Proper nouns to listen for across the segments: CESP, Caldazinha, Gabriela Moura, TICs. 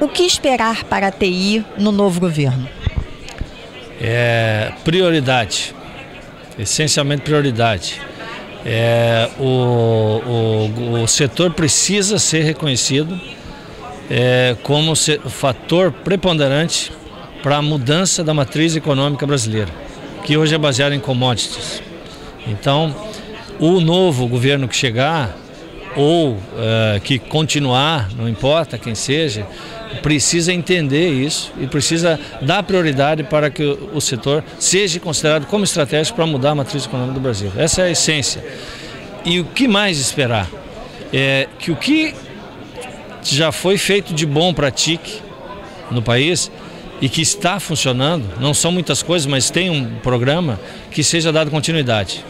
O que esperar para a TI no novo governo? Prioridade, essencialmente prioridade. O setor precisa ser reconhecido como o fator preponderante para a mudança da matriz econômica brasileira, que hoje é baseada em commodities. Então, o novo governo que chegar ou que continuar, não importa quem seja, precisa entender isso e precisa dar prioridade para que o setor seja considerado como estratégico para mudar a matriz econômica do Brasil. Essa é a essência. E o que mais esperar? É que o que já foi feito de bom para a TIC no país e que está funcionando, não são muitas coisas, mas tem um programa que seja dado continuidade.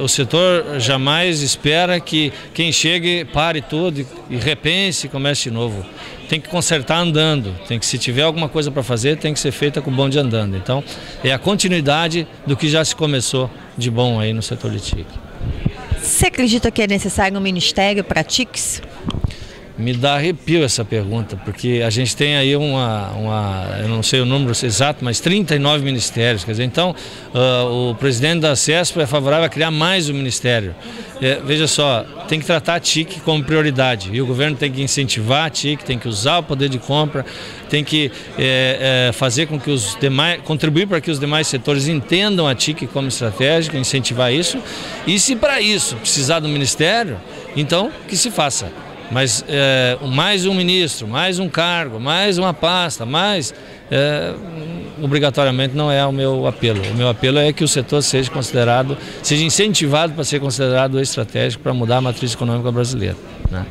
O setor jamais espera que quem chegue pare tudo e repense e comece de novo. Tem que consertar andando, se tiver alguma coisa para fazer, tem que ser feita com o bonde andando. Então, é a continuidade do que já se começou de bom aí no setor de TIC. Você acredita que é necessário um ministério para TICs? Me dá arrepio essa pergunta, porque a gente tem aí eu não sei o número exato, mas 39 ministérios. Quer dizer, então, o presidente da CESP é favorável a criar mais um ministério. Veja só, tem que tratar a TIC como prioridade. E o governo tem que incentivar a TIC, tem que usar o poder de compra, tem que fazer com que os demais, contribuir para que os demais setores entendam a TIC como estratégica, incentivar isso. E se para isso precisar do ministério, então que se faça. Mas mais um ministro, mais um cargo, mais uma pasta, obrigatoriamente não é o meu apelo. O meu apelo é que o setor seja incentivado para ser considerado estratégico para mudar a matriz econômica brasileira, né?